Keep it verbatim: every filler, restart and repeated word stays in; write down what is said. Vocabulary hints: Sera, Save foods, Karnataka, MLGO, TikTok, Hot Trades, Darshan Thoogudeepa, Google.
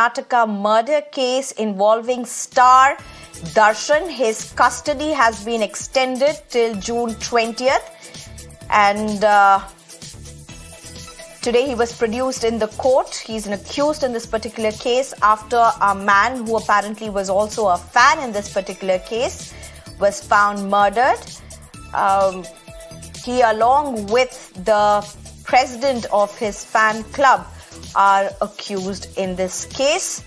Karnataka murder case involving star Darshan. His custody has been extended till June twentieth, and uh, today he was produced in the court. He's an accused in this particular case after a man who apparently was also a fan in this particular case was found murdered. Um, he, along with the president of his fan club, are accused in this case.